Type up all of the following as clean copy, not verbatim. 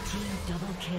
Blue team double kill.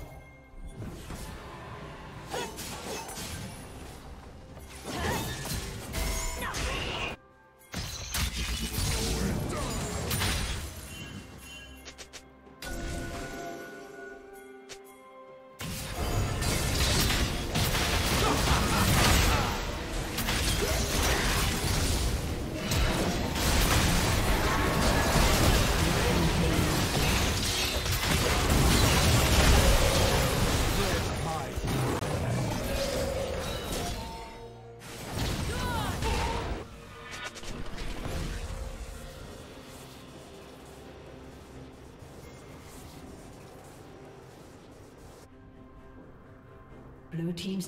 Blue team's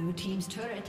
Blue team's turret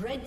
Red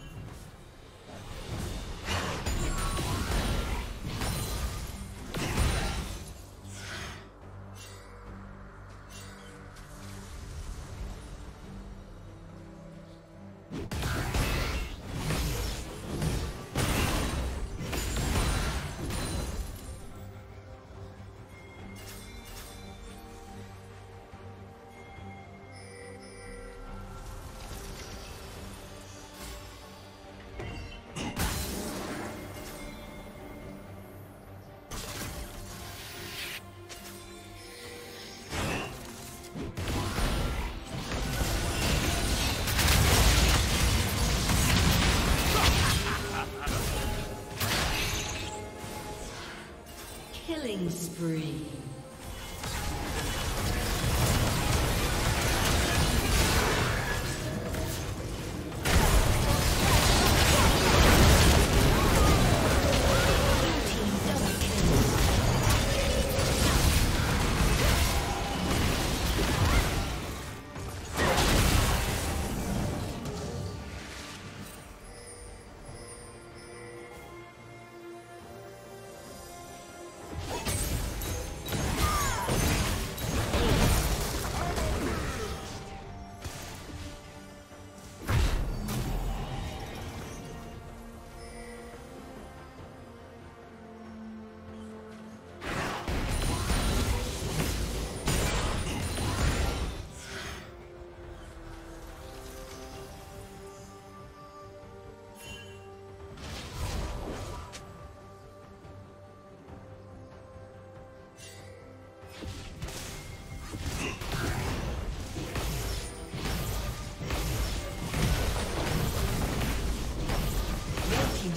Killing spree.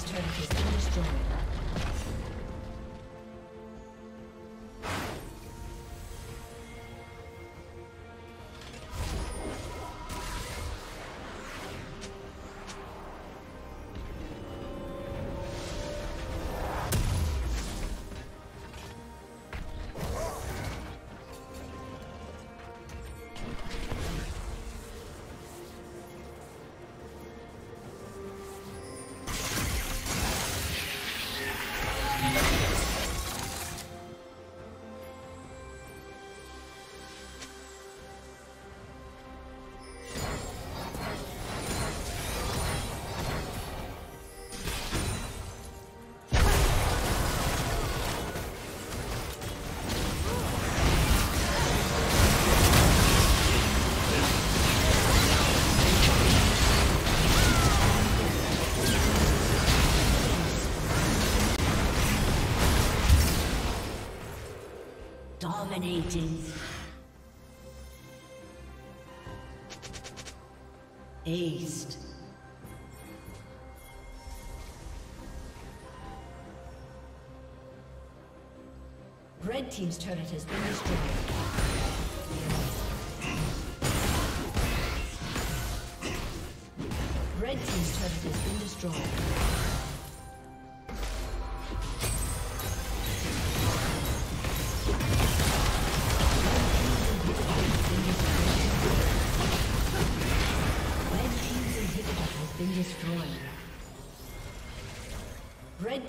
team's turret has been destroyed. Dominating. Aced. Red team's turret has been destroyed. Red team's turret has been destroyed. Red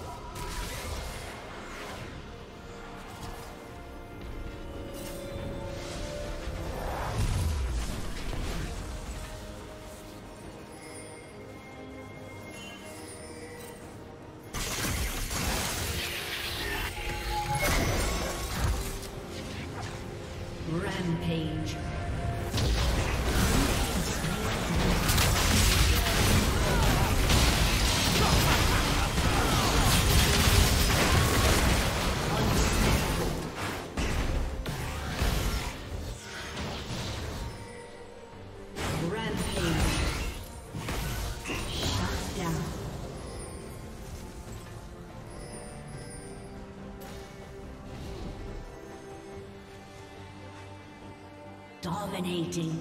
Rampage. Dominating.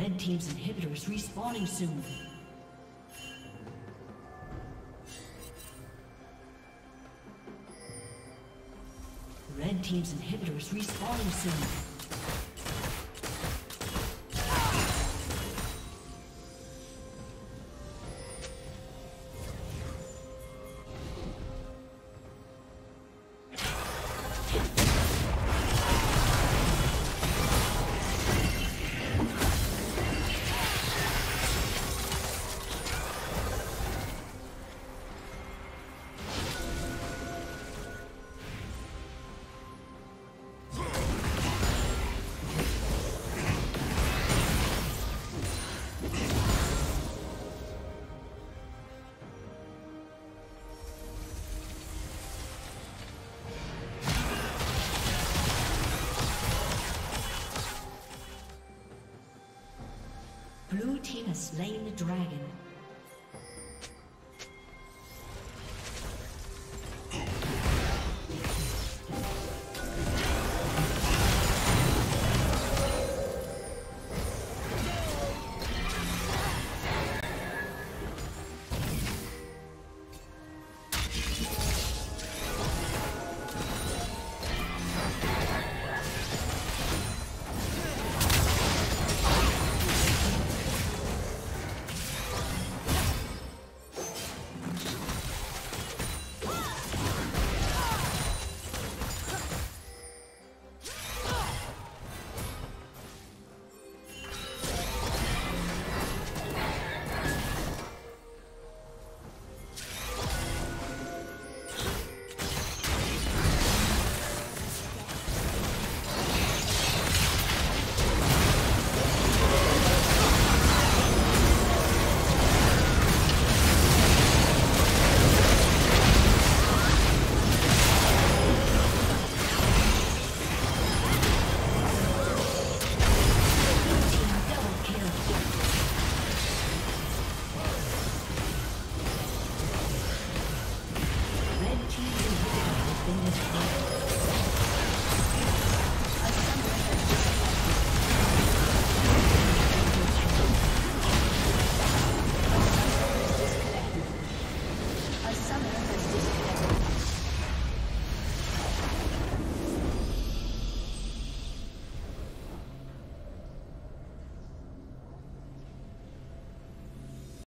Red team's inhibitor is respawning soon. Red team's inhibitor is respawning soon. Slain the dragon.